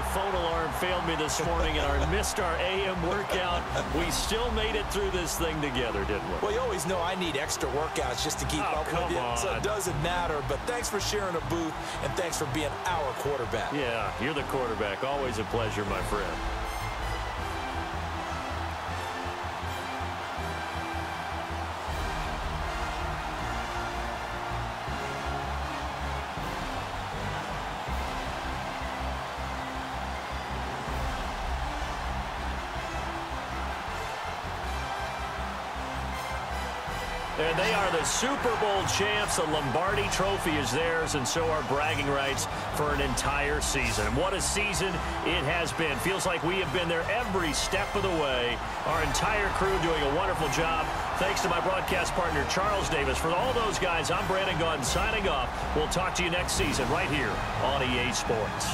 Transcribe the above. My phone alarm failed me this morning, and I missed our AM workout. We still made it through this thing together, didn't we? Well, you always know I need extra workouts just to keep up with you. So it doesn't matter, but thanks for sharing a booth, and thanks for being our quarterback. Yeah, you're the quarterback. Always a pleasure, my friend. And they are the Super Bowl champs. The Lombardi Trophy is theirs, and so are bragging rights for an entire season. And what a season it has been. Feels like we have been there every step of the way. Our entire crew doing a wonderful job. Thanks to my broadcast partner, Charles Davis. For all those guys, I'm Brandon Gunn signing off. We'll talk to you next season right here on EA Sports.